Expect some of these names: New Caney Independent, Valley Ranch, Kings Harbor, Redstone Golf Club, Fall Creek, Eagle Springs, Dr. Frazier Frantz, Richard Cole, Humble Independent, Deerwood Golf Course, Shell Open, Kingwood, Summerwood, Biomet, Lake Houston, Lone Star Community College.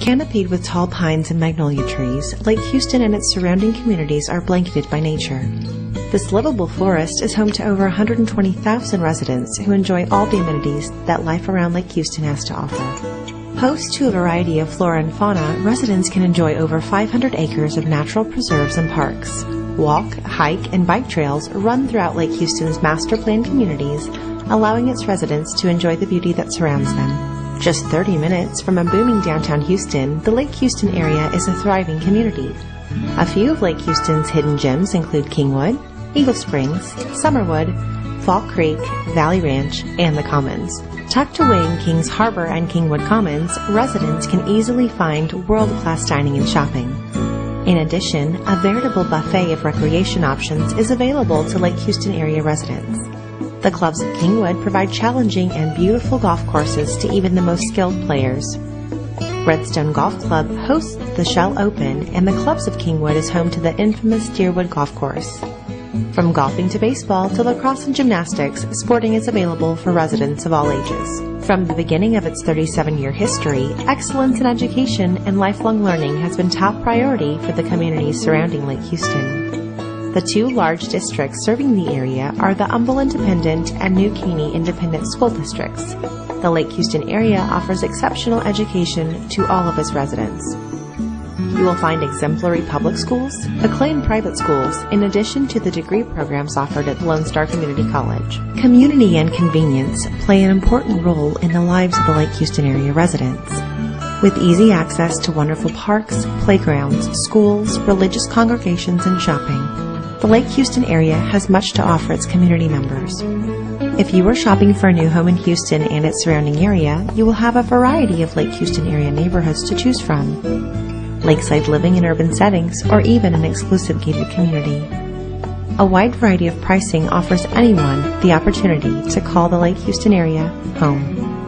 Canopied with tall pines and magnolia trees, Lake Houston and its surrounding communities are blanketed by nature. This livable forest is home to over 120,000 residents who enjoy all the amenities that life around Lake Houston has to offer. Host to a variety of flora and fauna, residents can enjoy over 500 acres of natural preserves and parks. Walk, hike, and bike trails run throughout Lake Houston's master planned communities, allowing its residents to enjoy the beauty that surrounds them. Just 30 minutes from a booming downtown Houston, the Lake Houston area is a thriving community. A few of Lake Houston's hidden gems include Kingwood, Eagle Springs, Summerwood, Fall Creek, Valley Ranch, and the Commons. Tucked away in Kings Harbor and Kingwood Commons, residents can easily find world-class dining and shopping. In addition, a veritable buffet of recreation options is available to Lake Houston area residents. The clubs of Kingwood provide challenging and beautiful golf courses to even the most skilled players. Redstone Golf Club hosts the Shell Open, and the clubs of Kingwood is home to the infamous Deerwood Golf Course. From golfing to baseball to lacrosse and gymnastics, sporting is available for residents of all ages. From the beginning of its 37-year history, excellence in education and lifelong learning has been top priority for the communities surrounding Lake Houston. The two large districts serving the area are the Humble Independent and New Caney Independent school districts. The Lake Houston area offers exceptional education to all of its residents. You will find exemplary public schools, acclaimed private schools, in addition to the degree programs offered at the Lone Star Community College. Community and convenience play an important role in the lives of the Lake Houston area residents. With easy access to wonderful parks, playgrounds, schools, religious congregations, and shopping, the Lake Houston area has much to offer its community members. If you are shopping for a new home in Houston and its surrounding area, you will have a variety of Lake Houston area neighborhoods to choose from, lakeside living in urban settings, or even an exclusive gated community. A wide variety of pricing offers anyone the opportunity to call the Lake Houston area home.